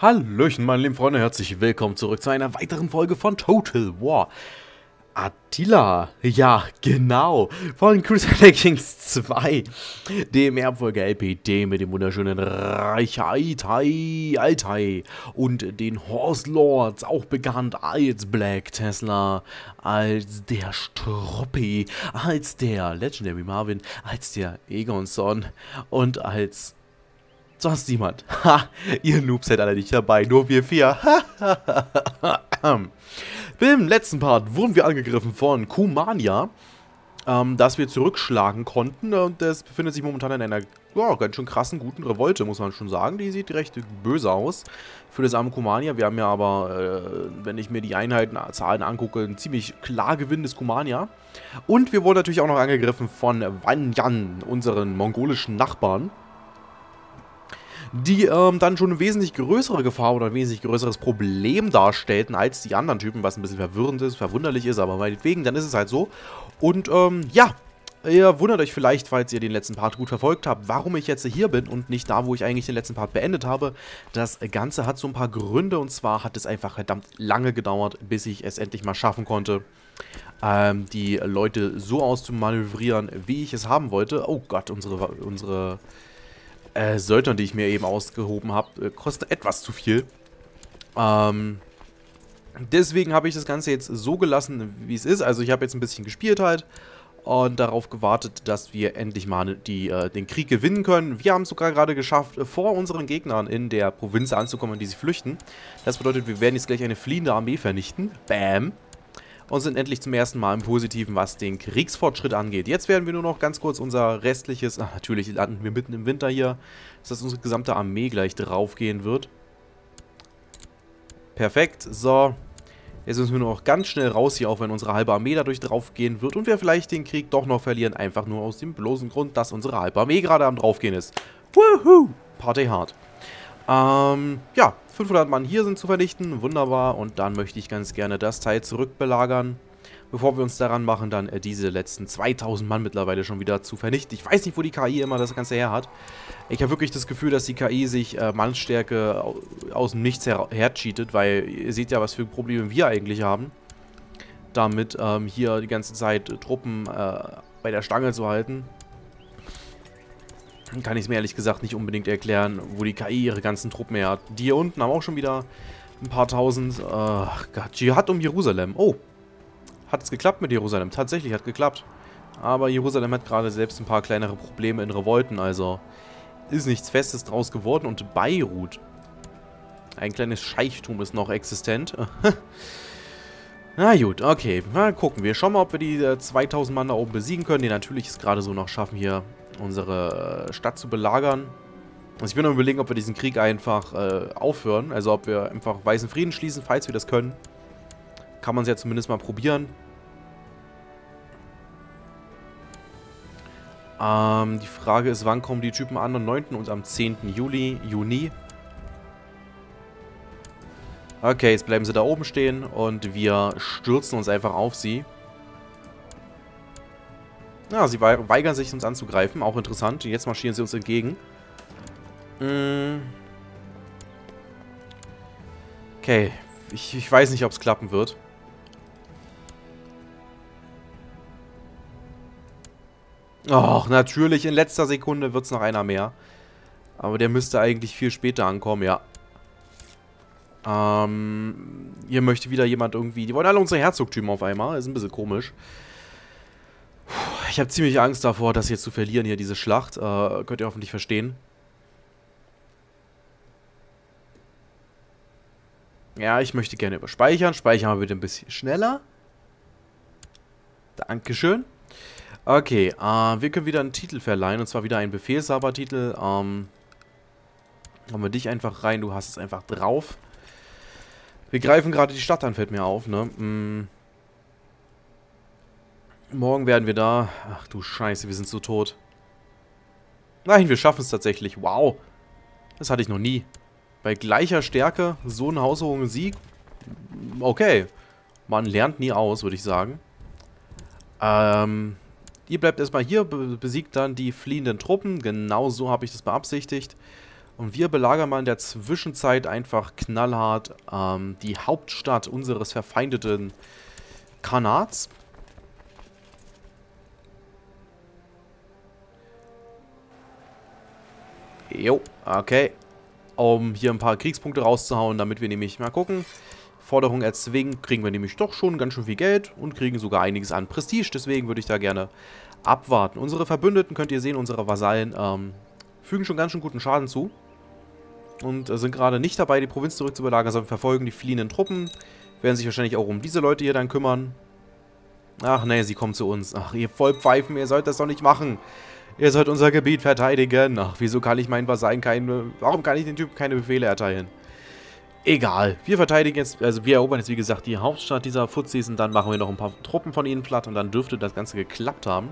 Hallöchen, meine lieben Freunde, herzlich willkommen zurück zu einer weiteren Folge von Total War. Attila, ja genau, von Crusader Kings 2, dem Erbfolge LPT mit dem wunderschönen Reich Altai und den Horse Lords, auch bekannt als Black Tesla, als der Struppi, als der Legendary Marvin, als der Egonson und als... sonst niemand. Ha, ihr Noobs seid alle nicht dabei, nur wir vier. Im letzten Part wurden wir angegriffen von Kumania, dass wir zurückschlagen konnten. Und das befindet sich momentan in einer ganz schön krassen, guten Revolte, muss man schon sagen. Die sieht recht böse aus für das arme Kumania. Wir haben ja aber, wenn ich mir die Einheitenzahlen angucke, ein ziemlich klar gewinnendes Kumania. Und wir wurden natürlich auch noch angegriffen von Wanyan, unseren mongolischen Nachbarn, die dann schon eine wesentlich größere Gefahr oder ein wesentlich größeres Problem darstellten als die anderen Typen, was ein bisschen verwirrend ist, verwunderlich ist, aber meinetwegen, dann ist es halt so. Und ja, ihr wundert euch vielleicht, falls ihr den letzten Part gut verfolgt habt, warum ich jetzt hier bin und nicht da, wo ich eigentlich den letzten Part beendet habe. Das Ganze hat so ein paar Gründe, und zwar hat es einfach verdammt lange gedauert, bis ich es endlich mal schaffen konnte, die Leute so auszumanövrieren, wie ich es haben wollte. Oh Gott, unsere Söldner, die ich mir eben ausgehoben habe, kosten etwas zu viel. Deswegen habe ich das Ganze jetzt so gelassen, wie es ist. Also ich habe jetzt ein bisschen gespielt halt und darauf gewartet, dass wir endlich mal den Krieg gewinnen können. Wir haben es sogar gerade geschafft, vor unseren Gegnern in der Provinz anzukommen, in die sie flüchten. Das bedeutet, wir werden jetzt gleich eine fliehende Armee vernichten. Bam! Und sind endlich zum ersten Mal im Positiven, was den Kriegsfortschritt angeht. Jetzt werden wir nur noch ganz kurz unser restliches... Ach, natürlich landen wir mitten im Winter hier, dass unsere gesamte Armee gleich draufgehen wird. Perfekt, so. Jetzt müssen wir nur noch ganz schnell raus hier, auch wenn unsere halbe Armee dadurch draufgehen wird und wir vielleicht den Krieg doch noch verlieren, einfach nur aus dem bloßen Grund, dass unsere halbe Armee gerade am draufgehen ist. Woohoo! Party hard. Ja, 500 Mann hier sind zu vernichten, wunderbar, und dann möchte ich ganz gerne das Teil zurückbelagern, bevor wir uns daran machen, dann diese letzten 2000 Mann mittlerweile schon wieder zu vernichten. Ich weiß nicht, wo die KI immer das Ganze her hat. Ich habe wirklich das Gefühl, dass die KI sich Mannstärke aus dem Nichts hercheatet, weil ihr seht ja, was für Probleme wir eigentlich haben, damit hier die ganze Zeit Truppen bei der Stange zu halten. Kann ich es mir ehrlich gesagt nicht unbedingt erklären, wo die KI ihre ganzen Truppen her hat. Die hier unten haben auch schon wieder ein paar tausend. Ach Gott, Dschihad um Jerusalem. Oh, hat es geklappt mit Jerusalem? Tatsächlich hat geklappt. Aber Jerusalem hat gerade selbst ein paar kleinere Probleme in Revolten, also ist nichts Festes draus geworden. Und Beirut, ein kleines Scheichtum, ist noch existent. Na gut, okay, mal gucken. Wir schauen mal, ob wir die 2000 Mann da oben besiegen können. Die natürlich es gerade so noch schaffen, hier unsere Stadt zu belagern. Also ich bin am Überlegen, ob wir diesen Krieg einfach aufhören. Also ob wir einfach weißen Frieden schließen, falls wir das können. Kann man es ja zumindest mal probieren. Die Frage ist, wann kommen die Typen an? Am 9. und am 10. Juni. Okay, jetzt bleiben sie da oben stehen und wir stürzen uns einfach auf sie. Ja, sie weigern sich, uns anzugreifen. Auch interessant. Jetzt marschieren sie uns entgegen. Okay. Ich weiß nicht, ob es klappen wird. Och, natürlich. In letzter Sekunde wird es noch einer mehr. Aber der müsste eigentlich viel später ankommen, ja. Hier möchte wieder jemand irgendwie... Die wollen alle unsere Herzogtümer auf einmal. Ist ein bisschen komisch. Ich habe ziemlich Angst davor, das hier zu verlieren, hier diese Schlacht. Könnt ihr hoffentlich verstehen. Ja, ich möchte gerne über Speichern. Speichern wir bitte ein bisschen schneller. Dankeschön. Okay, wir können wieder einen Titel verleihen. Und zwar wieder einen Befehlshabertitel. Machen wir dich einfach rein, du hast es einfach drauf. Wir greifen gerade die Stadt an, fällt mir auf, ne? Morgen werden wir da... Ach du Scheiße, wir sind so tot. Nein, wir schaffen es tatsächlich. Wow. Das hatte ich noch nie. Bei gleicher Stärke so ein haushoher Sieg. Okay. Man lernt nie aus, würde ich sagen. Ihr bleibt erstmal hier, besiegt dann die fliehenden Truppen. Genau so habe ich das beabsichtigt. Und wir belagern mal in der Zwischenzeit einfach knallhart die Hauptstadt unseres verfeindeten Khanats. Jo, okay. Um hier ein paar Kriegspunkte rauszuhauen, damit wir nämlich mal gucken. Forderung erzwingen, kriegen wir nämlich doch schon ganz schön viel Geld und kriegen sogar einiges an Prestige. Deswegen würde ich da gerne abwarten. Unsere Verbündeten, könnt ihr sehen, unsere Vasallen fügen schon ganz schön guten Schaden zu. Und sind gerade nicht dabei, die Provinz zurückzubelagern, sondern verfolgen die fliehenden Truppen. Werden sich wahrscheinlich auch um diese Leute hier dann kümmern. Ach nee, sie kommen zu uns. Ach, ihr Vollpfeifen, ihr sollt das doch nicht machen. Ihr sollt unser Gebiet verteidigen. Ach, wieso kann ich meinen Vasallen keine... Warum kann ich den Typen keine Befehle erteilen? Egal. Wir verteidigen jetzt... Also wir erobern jetzt, wie gesagt, die Hauptstadt dieser Fuzzis. Und dann machen wir noch ein paar Truppen von ihnen platt. Und dann dürfte das Ganze geklappt haben.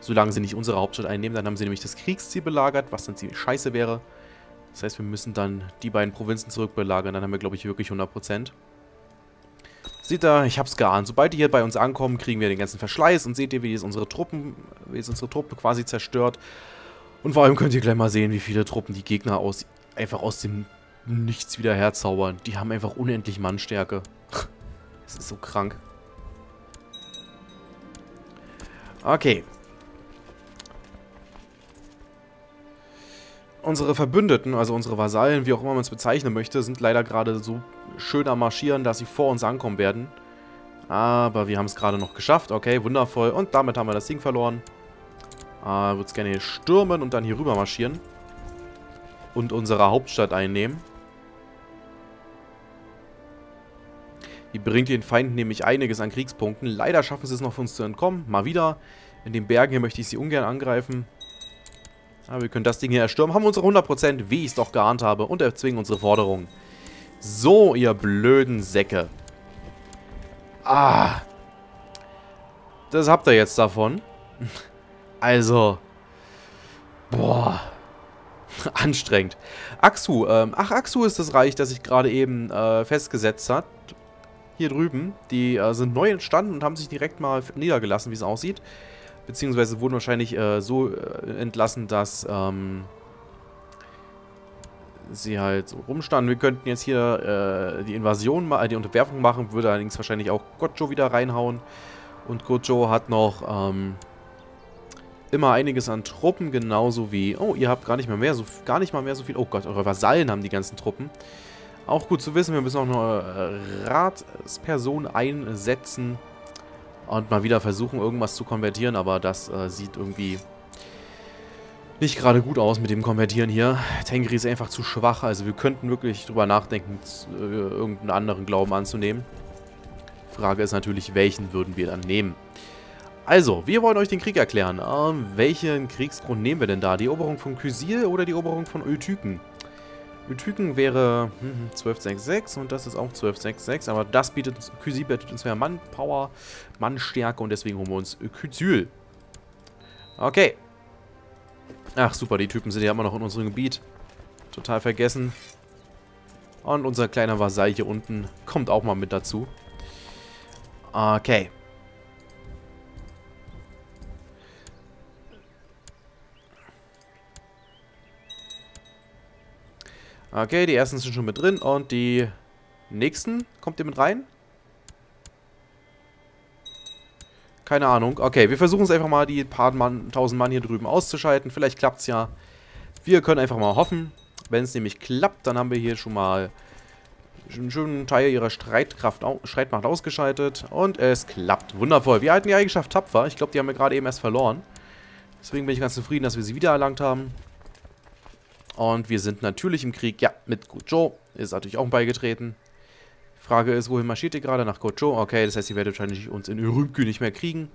Solange sie nicht unsere Hauptstadt einnehmen. Dann haben sie nämlich das Kriegsziel belagert, was dann ziemlich scheiße wäre. Das heißt, wir müssen dann die beiden Provinzen zurückbelagern. Dann haben wir, glaube ich, wirklich 100%. Seht ihr, ich hab's geahnt. Sobald die hier bei uns ankommen, kriegen wir den ganzen Verschleiß. Und seht ihr, wie es unsere Truppen quasi zerstört. Und vor allem könnt ihr gleich mal sehen, wie viele Truppen die Gegner einfach aus dem Nichts wieder herzaubern. Die haben einfach unendlich Mannstärke. Das ist so krank. Okay. Unsere Verbündeten, also unsere Vasallen, wie auch immer man es bezeichnen möchte, sind leider gerade so schön am Marschieren, dass sie vor uns ankommen werden. Aber wir haben es gerade noch geschafft. Okay, wundervoll. Und damit haben wir das Ding verloren. Ich würde es gerne hier stürmen und dann hier rüber marschieren. Und unsere Hauptstadt einnehmen. Die bringt den Feind nämlich einiges an Kriegspunkten. Leider schaffen sie es noch, für uns zu entkommen. Mal wieder. In den Bergen hier möchte ich sie ungern angreifen. Aber wir können das Ding hier erstürmen. Haben unsere 100%, wie ich es doch geahnt habe. Und erzwingen unsere Forderungen. So, ihr blöden Säcke. Ah. Das habt ihr jetzt davon. Also. Boah. Anstrengend. Aksu. Ach, Aksu ist das Reich, das sich gerade eben festgesetzt hat. Hier drüben. Die sind neu entstanden und haben sich direkt mal niedergelassen, wie es aussieht. Beziehungsweise wurden wahrscheinlich so entlassen, dass sie halt so rumstanden. Wir könnten jetzt hier die Unterwerfung machen, würde allerdings wahrscheinlich auch Kocho wieder reinhauen. Und Kocho hat noch immer einiges an Truppen, genauso wie... Oh, ihr habt gar nicht mal mehr so viel... Oh Gott, eure Vasallen haben die ganzen Truppen. Auch gut zu wissen, wir müssen auch eine Ratsperson einsetzen. Und mal wieder versuchen, irgendwas zu konvertieren, aber das sieht irgendwie nicht gerade gut aus mit dem Konvertieren hier. Tengri ist einfach zu schwach, also wir könnten wirklich drüber nachdenken, irgendeinen anderen Glauben anzunehmen. Frage ist natürlich, welchen würden wir dann nehmen? Also, wir wollen euch den Krieg erklären. Welchen Kriegsgrund nehmen wir denn da? Die Eroberung von Kyzyl oder die Eroberung von Ötyken? Ötyken wäre 1266 und das ist auch 1266, aber das bietet uns, Kyzyl bietet uns mehr Manpower, Mannstärke und deswegen holen wir uns Kyzyl. Okay. Ach super, die Typen sind ja immer noch in unserem Gebiet. Total vergessen. Und unser kleiner Vasall hier unten kommt auch mal mit dazu. Okay. Okay, die ersten sind schon mit drin und die nächsten, kommt ihr mit rein? Keine Ahnung. Okay, wir versuchen es einfach mal, die paar tausend Mann hier drüben auszuschalten. Vielleicht klappt es ja. Wir können einfach mal hoffen. Wenn es nämlich klappt, dann haben wir hier schon mal einen schönen Teil ihrer Streitmacht ausgeschaltet. Und es klappt. Wundervoll. Wir halten die Eigenschaft tapfer. Ich glaube, die haben wir gerade eben erst verloren. Deswegen bin ich ganz zufrieden, dass wir sie wiedererlangt haben. Und wir sind natürlich im Krieg, ja, mit Gojo. Ist natürlich auch beigetreten. Frage ist, wohin marschiert ihr gerade? Nach Gojo. Okay, das heißt, ihr werdet wahrscheinlich uns in Ürümqü nicht mehr kriegen.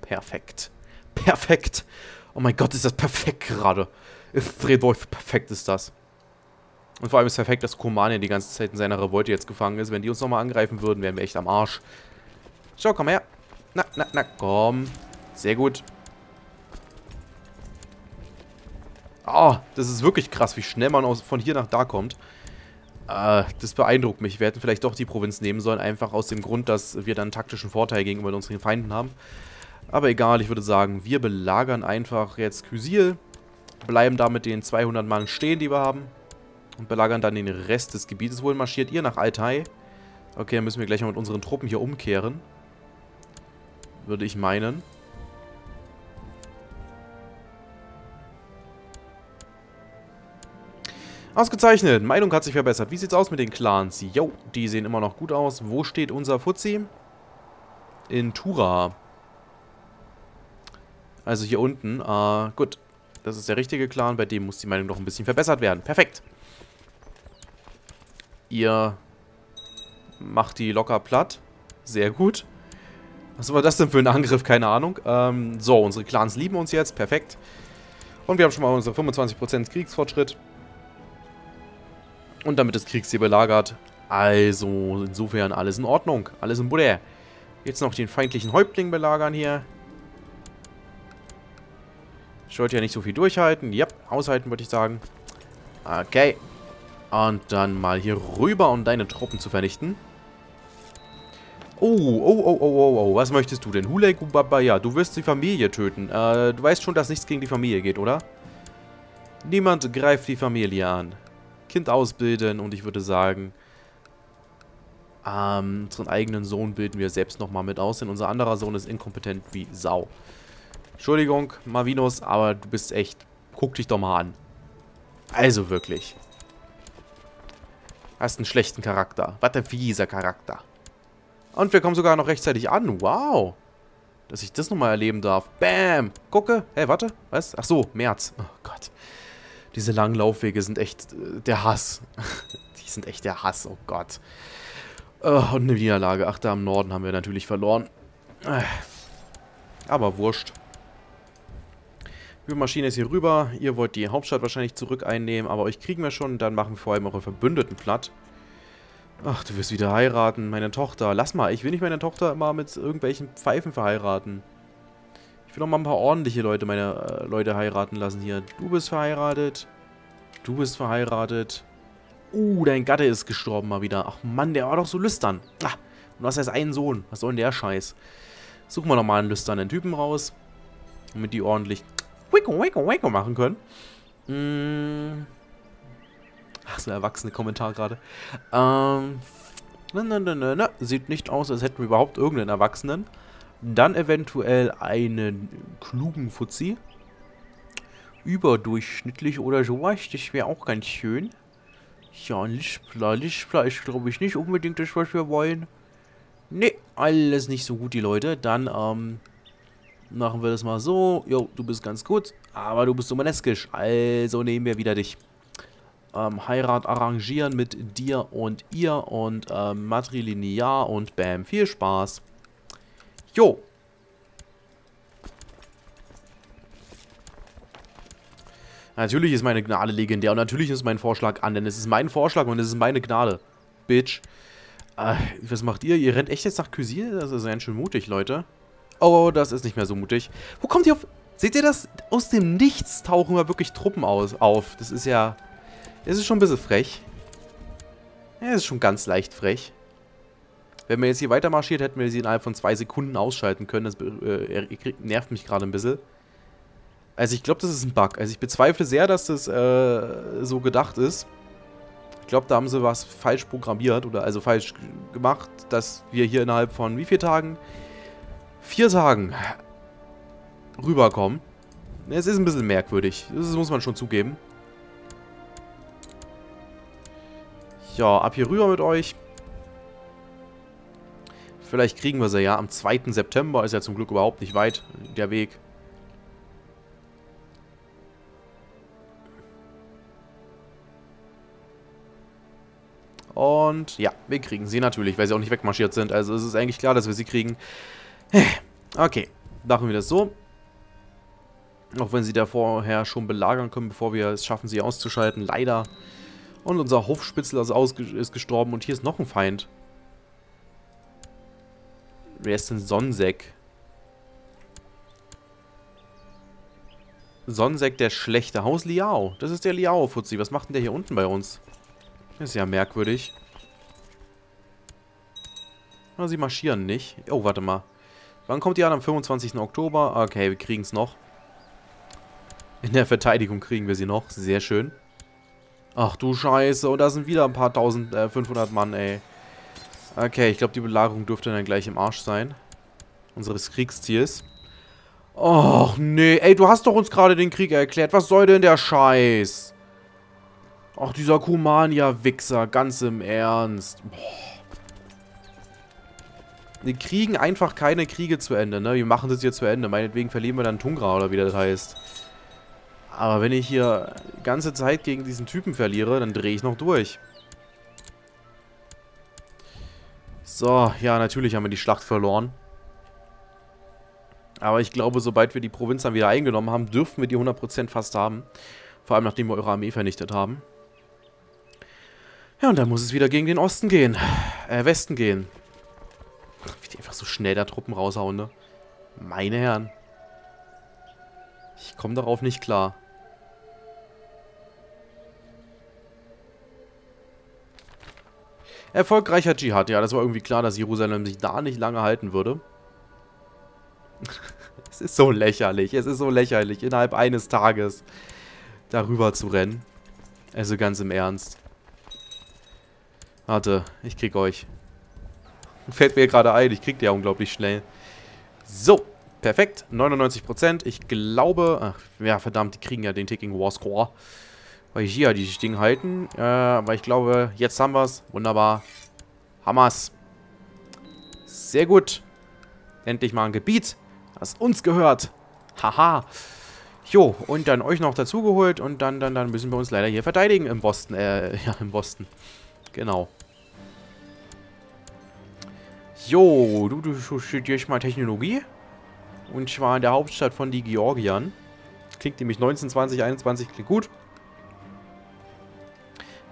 Perfekt. Perfekt. Oh mein Gott, ist das perfekt gerade. Dreht euch, perfekt ist das. Und vor allem ist perfekt, dass Kumania die ganze Zeit in seiner Revolte jetzt gefangen ist. Wenn die uns nochmal angreifen würden, wären wir echt am Arsch. So, komm her. Na, komm. Sehr gut. Oh, das ist wirklich krass, wie schnell man von hier nach da kommt. Das beeindruckt mich. Wir hätten vielleicht doch die Provinz nehmen sollen, einfach aus dem Grund, dass wir dann taktischen Vorteil gegenüber unseren Feinden haben. Aber egal, ich würde sagen, wir belagern einfach jetzt Kyzyl, bleiben da mit den 200 Mann stehen, die wir haben. und belagern dann den Rest des Gebietes. Wohin marschiert ihr? Nach Altai. Okay, dann müssen wir gleich mal mit unseren Truppen hier umkehren. Würde ich meinen. Ausgezeichnet. Meinung hat sich verbessert. Wie sieht's aus mit den Clans? Jo, die sehen immer noch gut aus. Wo steht unser Fuzzi? In Tura. Also hier unten. Gut. Das ist der richtige Clan. Bei dem muss die Meinung noch ein bisschen verbessert werden. Perfekt. Ihr macht die locker platt. Sehr gut. Was war das denn für ein Angriff? Keine Ahnung. So, unsere Clans lieben uns jetzt. Perfekt. Und wir haben schon mal unsere 25% Kriegsfortschritt. Und damit das Kriegsziel belagert. Also, insofern alles in Ordnung. Alles im Buddha. Jetzt noch den feindlichen Häuptling belagern hier. Ich sollte ja nicht so viel durchhalten. Ja, aushalten würde ich sagen. Okay. Und dann mal hier rüber, um deine Truppen zu vernichten. Oh. Was möchtest du denn? Hulei Gubaba, ja, du wirst die Familie töten. Du weißt schon, dass nichts gegen die Familie geht, oder? Niemand greift die Familie an. Kind ausbilden und ich würde sagen, unseren eigenen Sohn bilden wir selbst nochmal mit aus, denn unser anderer Sohn ist inkompetent wie Sau. Entschuldigung, Marvinus, aber du bist echt, guck dich doch mal an. Also wirklich. Hast einen schlechten Charakter. Was ein fieser Charakter. Und wir kommen sogar noch rechtzeitig an. Wow. Dass ich das nochmal erleben darf. Bam. Gucke. Hey, warte. Was? Ach so, März. Oh Gott. Diese langen Laufwege sind echt der Hass. Die sind echt der Hass, oh Gott. Und eine Niederlage. Ach, da im Norden haben wir natürlich verloren. Aber wurscht. Wir marschieren jetzt hier rüber. Ihr wollt die Hauptstadt wahrscheinlich zurück einnehmen, aber euch kriegen wir schon. Dann machen wir vor allem eure Verbündeten platt. Ach, du wirst wieder heiraten, meine Tochter. Lass mal, ich will nicht meine Tochter immer mit irgendwelchen Pfeifen verheiraten. Ich will noch mal ein paar ordentliche Leute, meine Leute heiraten lassen hier. Du bist verheiratet. Du bist verheiratet. Dein Gatte ist gestorben mal wieder. Ach Mann, der war doch so lüstern. Ah, und du hast erst einen Sohn. Was soll denn der Scheiß? Suchen wir nochmal einen lüsternen Typen raus. Damit die ordentlich Wicko machen können. Ach, so ein erwachsene Kommentar gerade. Na. Sieht nicht aus, als hätten wir überhaupt irgendeinen Erwachsenen. Dann eventuell einen klugen Fuzzi. Überdurchschnittlich oder sowas. Das wäre auch ganz schön. Ja, ein Lichtpla. Lichtpla ist, glaube ich, nicht unbedingt das, was wir wollen. Nee, alles nicht so gut, die Leute. Dann, machen wir das mal so. Jo, du bist ganz gut. Aber du bist so maneskisch. Also nehmen wir wieder dich. Heirat arrangieren mit dir und ihr. Und matrilinear. Und bam, viel Spaß. Jo. Natürlich ist meine Gnade legendär und natürlich ist mein Vorschlag an, denn es ist mein Vorschlag und es ist meine Gnade. Bitch. Was macht ihr? Ihr rennt echt jetzt nach Kyzyl? Das ist ganz schön mutig, Leute. Oh, das ist nicht mehr so mutig. Wo kommt ihr auf... Seht ihr das? Aus dem Nichts tauchen wir wirklich Truppen auf. Das ist ja... Es ist schon ein bisschen frech. Ja, es ist schon ganz leicht frech. Wenn wir jetzt hier weiter marschiert, hätten wir sie innerhalb von 2 Sekunden ausschalten können. Das nervt mich gerade ein bisschen. Also ich glaube, das ist ein Bug. Also ich bezweifle sehr, dass das so gedacht ist. Ich glaube, da haben sie was falsch programmiert oder also falsch gemacht, dass wir hier innerhalb von wie vielen Tagen? 4 Tagen rüberkommen. Es ist ein bisschen merkwürdig. Das muss man schon zugeben. Ja, ab hier rüber mit euch. Vielleicht kriegen wir sie ja. Am 2. September ist ja zum Glück überhaupt nicht weit der Weg. Und ja, wir kriegen sie natürlich, weil sie auch nicht wegmarschiert sind. Also es ist eigentlich klar, dass wir sie kriegen. Okay, machen wir das so. Auch wenn sie da vorher schon belagern können, bevor wir es schaffen, sie auszuschalten. Leider. Und unser Hofspitzler ist gestorben. Und hier ist noch ein Feind. Wer ist denn Sonnenseck? Sonnenseck, der schlechte Haus Liao. Das ist der Liao-Fuzzi. Was macht denn der hier unten bei uns? Das ist ja merkwürdig. Aber sie marschieren nicht. Oh, warte mal. Wann kommt die an? Am 25. Oktober. Okay, wir kriegen es noch. In der Verteidigung kriegen wir sie noch. Sehr schön. Ach du Scheiße, und da sind wieder ein paar 1500 Mann, ey. Okay, ich glaube, die Belagerung dürfte dann gleich im Arsch sein. Unseres Kriegsziels. Och, nee. Ey, du hast doch uns gerade den Krieg erklärt. Was soll denn der Scheiß? Ach, dieser Kumania-Wichser. Ganz im Ernst. Boah. Wir kriegen einfach keine Kriege zu Ende, ne? Wir machen das hier zu Ende. Meinetwegen verlieren wir dann Tungra, oder wie das heißt. Aber wenn ich hier die ganze Zeit gegen diesen Typen verliere, dann drehe ich noch durch. So, ja, natürlich haben wir die Schlacht verloren. Aber ich glaube, sobald wir die Provinz dann wieder eingenommen haben, dürfen wir die 100% fast haben. Vor allem, nachdem wir eure Armee vernichtet haben. Ja, und dann muss es wieder gegen den Osten gehen. Westen gehen. Wie die einfach so schnell da Truppen raushauen, ne? Meine Herren. Ich komme darauf nicht klar. Erfolgreicher Dschihad. Ja, das war irgendwie klar, dass Jerusalem sich da nicht lange halten würde. Es ist so lächerlich, es ist so lächerlich, innerhalb eines Tages darüber zu rennen. Also ganz im Ernst. Warte, ich krieg euch. Fällt mir gerade ein, ich krieg die ja unglaublich schnell. So, perfekt, 99%. Ich glaube, ach ja, verdammt, die kriegen ja den Ticking War Score. Weil hier die Ding halten. Aber ich glaube, jetzt haben wir es. Wunderbar. Hamas. Sehr gut. Endlich mal ein Gebiet, das uns gehört. Haha. Jo, und dann euch noch dazugeholt. Und dann müssen wir uns leider hier verteidigen im Osten. Ja, im Osten. Genau. Jo, du studierst mal Technologie. Und zwar in der Hauptstadt von die Georgiern. Klingt nämlich 19, 20, 21, klingt gut.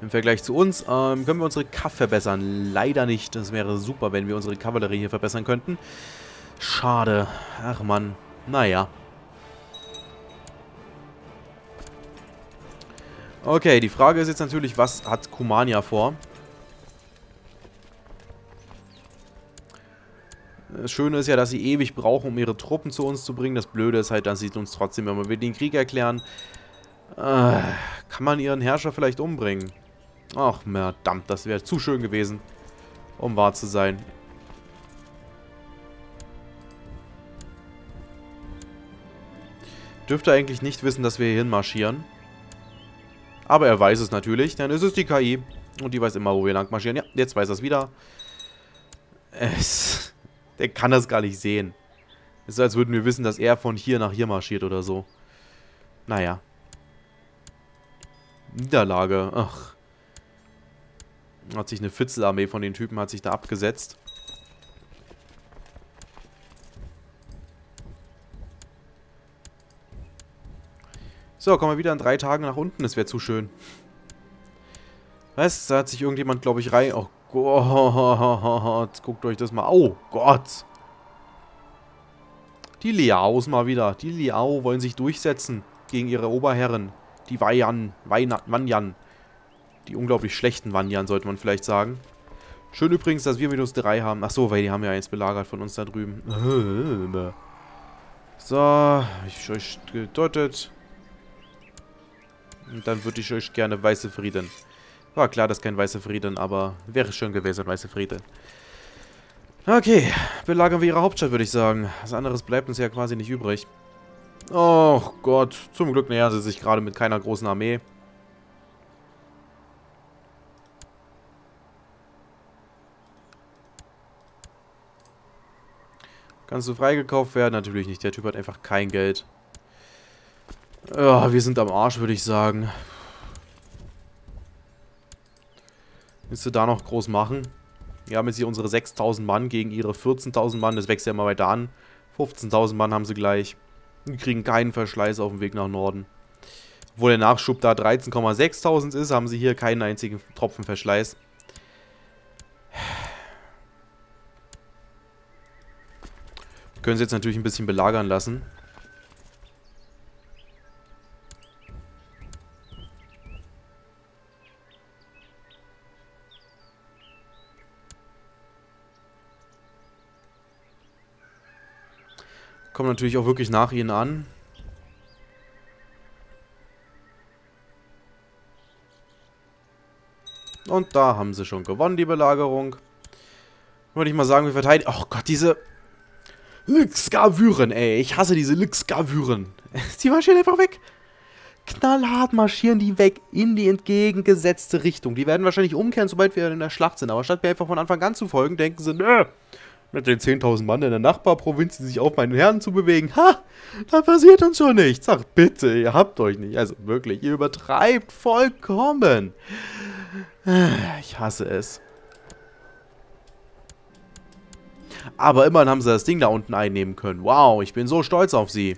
Im Vergleich zu uns können wir unsere Kaff verbessern. Leider nicht. Das wäre super, wenn wir unsere Kavallerie hier verbessern könnten. Schade. Ach Mann. Naja. Okay, die Frage ist jetzt natürlich, was hat Kumania vor? Das Schöne ist ja, dass sie ewig brauchen, um ihre Truppen zu uns zu bringen. Das Blöde ist halt, dass sie uns trotzdem, wenn wir den Krieg erklären, kann man ihren Herrscher vielleicht umbringen. Ach, verdammt, das wäre zu schön gewesen, um wahr zu sein. Dürfte eigentlich nicht wissen, dass wir hier hinmarschieren. Aber er weiß es natürlich, denn es ist die KI. Und die weiß immer, wo wir lang marschieren. Ja, jetzt weiß er es wieder. Der kann das gar nicht sehen. Es ist, als würden wir wissen, dass er von hier nach hier marschiert oder so. Naja. Niederlage. Ach. Hat sich eine Fitzelarmee von den Typen, hat sich da abgesetzt. So, kommen wir wieder in 3 Tagen nach unten. Das wäre zu schön. Was? Da hat sich irgendjemand, glaube ich, rein... Oh Gott. Guckt euch das mal. Oh Gott. Die Liaos mal wieder. Die Liao wollen sich durchsetzen gegen ihre Oberherren. Die Wanyan. Die unglaublich schlechten Wanyan, sollte man vielleicht sagen. Schön übrigens, dass wir Minus 3 haben. Achso, weil die haben ja eins belagert von uns da drüben. So, ich euch gedeutet. Und dann würde ich euch gerne Weiße Frieden. War klar, dass kein Weißer Frieden, aber wäre schön gewesen, Weiße Frieden. Okay, belagern wir ihre Hauptstadt, würde ich sagen. Was anderes bleibt uns ja quasi nicht übrig. Oh Gott, zum Glück nähern sie sich gerade mit keiner großen Armee. Kannst du freigekauft werden? Natürlich nicht, der Typ hat einfach kein Geld. Ja, wir sind am Arsch, würde ich sagen. Willst du da noch groß machen? Wir haben jetzt hier unsere 6.000 Mann gegen ihre 14.000 Mann, das wächst ja immer weiter an. 15.000 Mann haben sie gleich. Wir kriegen keinen Verschleiß auf dem Weg nach Norden. Obwohl der Nachschub da 13.600 ist, haben sie hier keinen einzigen Tropfen Verschleiß. Wir können sie jetzt natürlich ein bisschen belagern lassen. Kommt natürlich auch wirklich nach ihnen an. Und da haben sie schon gewonnen, die Belagerung. Würde ich mal sagen, wir verteidigen... Oh Gott, diese... Lixgavüren, ey. Ich hasse diese Lixgavüren. Die marschieren einfach weg. Knallhart marschieren die weg in die entgegengesetzte Richtung. Die werden wahrscheinlich umkehren, sobald wir in der Schlacht sind. Aber statt mir einfach von Anfang an zu folgen, denken sie, nö, mit den 10.000 Mann in der Nachbarprovinz, die sich auf meinen Herren zu bewegen, ha, da passiert uns schon nichts. Sagt bitte, ihr habt euch nicht. Also wirklich, ihr übertreibt vollkommen. Ich hasse es. Aber immerhin haben sie das Ding da unten einnehmen können. Wow, ich bin so stolz auf sie.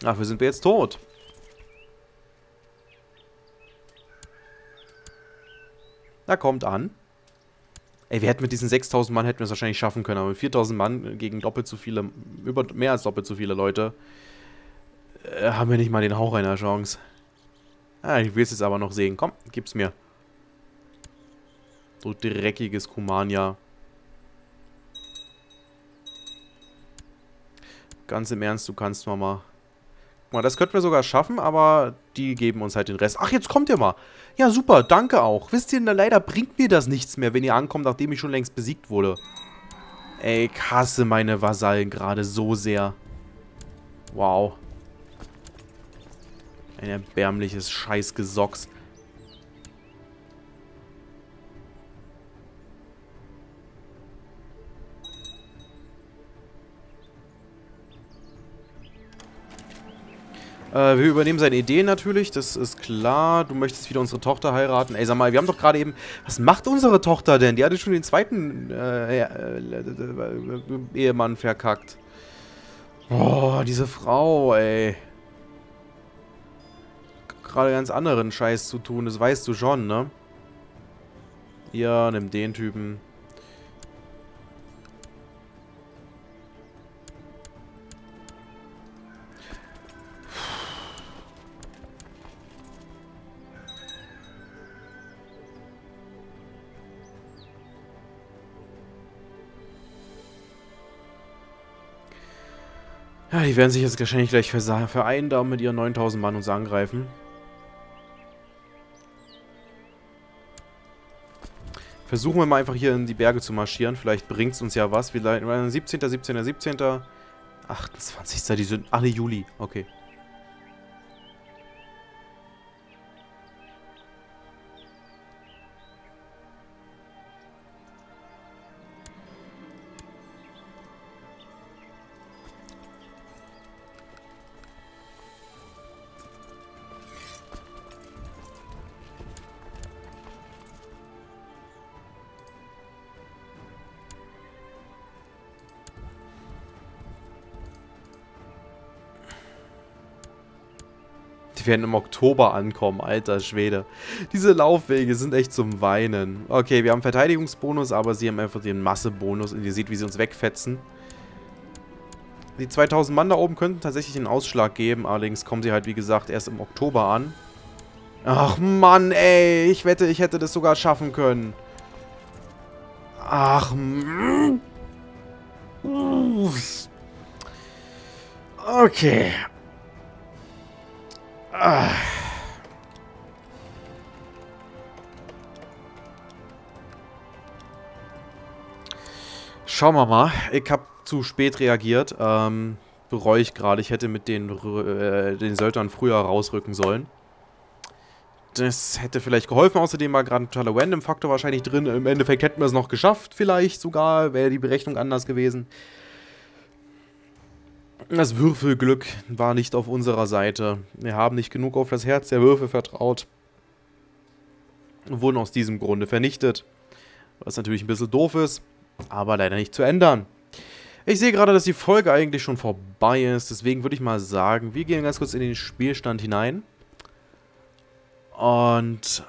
Dafür sind wir jetzt tot. Da kommt an. Ey, wir hätten mit diesen 6.000 Mann hätten wir es wahrscheinlich schaffen können. Aber mit 4.000 Mann gegen doppelt so viele, mehr als doppelt so viele Leute, haben wir nicht mal den Hauch einer Chance. Ah, ich will es jetzt aber noch sehen. Komm, gib's mir. So dreckiges Kumania. Ganz im Ernst, du kannst, Mama. Guck mal, das könnten wir sogar schaffen, aber die geben uns halt den Rest. Ach, jetzt kommt ihr mal. Ja, super, danke auch. Wisst ihr, leider bringt mir das nichts mehr, wenn ihr ankommt, nachdem ich schon längst besiegt wurde. Ey, ich hasse meine Vasallen gerade so sehr. Wow. Ein erbärmliches Scheißgesocks. Wir übernehmen seine Ideen natürlich, das ist klar. Du möchtest wieder unsere Tochter heiraten. Ey, sag mal, wir haben doch gerade eben... Was macht unsere Tochter denn? Die hatte schon den zweiten Ehemann verkackt. Oh, diese Frau, ey. Gerade ganz anderen Scheiß zu tun, das weißt du schon, ne? Ja, nimm den Typen. Ja, die werden sich jetzt wahrscheinlich gleich vereinen da mit ihren 9.000 Mann uns angreifen. Versuchen wir mal einfach hier in die Berge zu marschieren. Vielleicht bringt es uns ja was. Vielleicht 17., 17., 17., 28. Die sind alle Juli. Okay. Wir werden im Oktober ankommen, alter Schwede. Diese Laufwege sind echt zum Weinen. Okay, wir haben Verteidigungsbonus, aber sie haben einfach den Massebonus und ihr seht, wie sie uns wegfetzen. Die 2.000 Mann da oben könnten tatsächlich einen Ausschlag geben, allerdings kommen sie halt, wie gesagt, erst im Oktober an. Ach Mann, ey, ich wette, ich hätte das sogar schaffen können. Ach Mann. Okay. Schauen wir mal. Ich habe zu spät reagiert. Bereue ich gerade. Ich hätte mit den Söldnern früher rausrücken sollen. Das hätte vielleicht geholfen. Außerdem war gerade ein totaler Random-Faktor wahrscheinlich drin. Im Endeffekt hätten wir es noch geschafft. Vielleicht sogar wäre die Berechnung anders gewesen. Das Würfelglück war nicht auf unserer Seite. Wir haben nicht genug auf das Herz der Würfel vertraut. Und wurden aus diesem Grunde vernichtet. Was natürlich ein bisschen doof ist, aber leider nicht zu ändern. Ich sehe gerade, dass die Folge eigentlich schon vorbei ist. Deswegen würde ich mal sagen, wir gehen ganz kurz in den Spielstand hinein. Und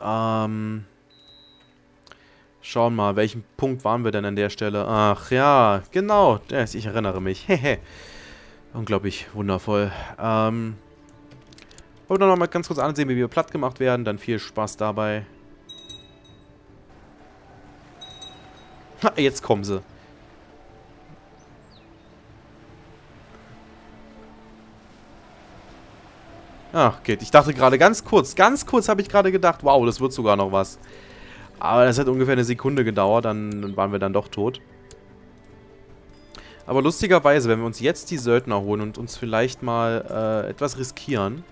schauen mal, welchen Punkt waren wir denn an der Stelle? Ach ja, genau. Ich erinnere mich. Hehe. Unglaublich wundervoll. Wollen wir noch mal ganz kurz ansehen, wie wir platt gemacht werden. Dann viel Spaß dabei. Ha, jetzt kommen sie. Ach, geht. Ich dachte gerade ganz kurz habe ich gerade gedacht, wow, das wird sogar noch was. Aber das hat ungefähr eine Sekunde gedauert, dann waren wir dann doch tot. Aber lustigerweise, wenn wir uns jetzt die Söldner holen und uns vielleicht mal etwas riskieren,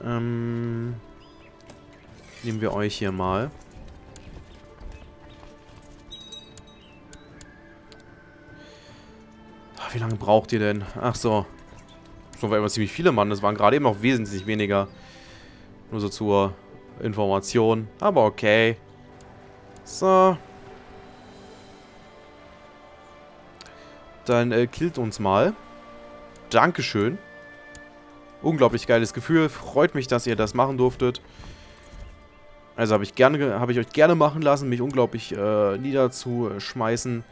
nehmen wir euch hier mal. Ach, wie lange braucht ihr denn? Ach so. Schon war immer ziemlich viele Mann, das waren gerade eben auch wesentlich weniger. Nur so zur Information. Aber okay. So. Dann killt uns mal. Dankeschön. Unglaublich geiles Gefühl. Freut mich, dass ihr das machen durftet. Also hab ich euch gerne machen lassen, mich unglaublich niederzuschmeißen.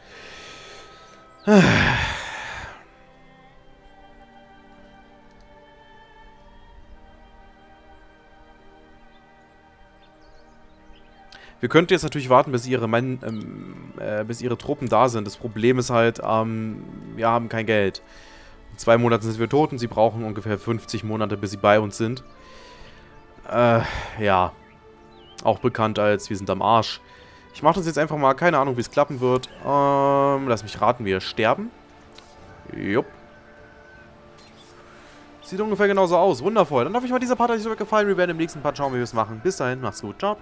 Wir könnten jetzt natürlich warten, bis ihre Truppen da sind. Das Problem ist halt, wir haben kein Geld. In 2 Monaten sind wir tot und sie brauchen ungefähr 50 Monate, bis sie bei uns sind. Ja. Auch bekannt als, wir sind am Arsch. Ich mache das jetzt einfach mal, keine Ahnung, wie es klappen wird. Lass mich raten, wir sterben. Jupp. Sieht ungefähr genauso aus. Wundervoll. Dann hoffe ich mal, dieser Part hat euch so gefallen. Wir werden im nächsten Part schauen, wie wir es machen. Bis dahin, macht's gut. Ciao.